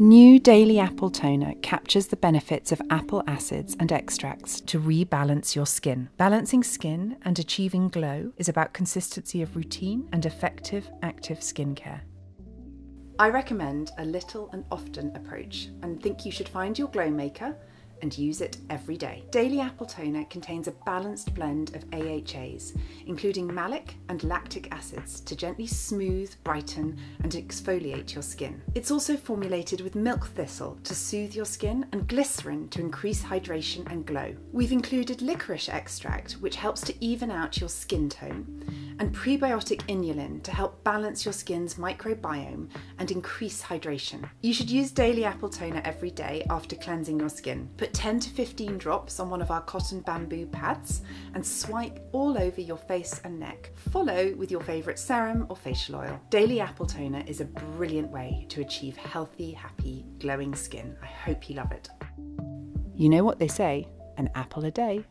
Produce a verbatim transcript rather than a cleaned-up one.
New Daily Apple Toner captures the benefits of apple acids and extracts to rebalance your skin. Balancing skin and achieving glow is about consistency of routine and effective, active skincare. I recommend a little and often approach and think you should find your glow maker and use it every day. Daily Apple Toner contains a balanced blend of A H As, including malic and lactic acids, to gently smooth, brighten and exfoliate your skin. It's also formulated with milk thistle to soothe your skin and glycerin to increase hydration and glow. We've included licorice extract, which helps to even out your skin tone, and prebiotic inulin to help balance your skin's microbiome and increase hydration. You should use Daily Apple Toner every day after cleansing your skin. Put ten to fifteen drops on one of our cotton bamboo pads and swipe all over your face and neck. Follow with your favourite serum or facial oil. Daily Apple Toner is a brilliant way to achieve healthy, happy, glowing skin. I hope you love it. You know what they say, an apple a day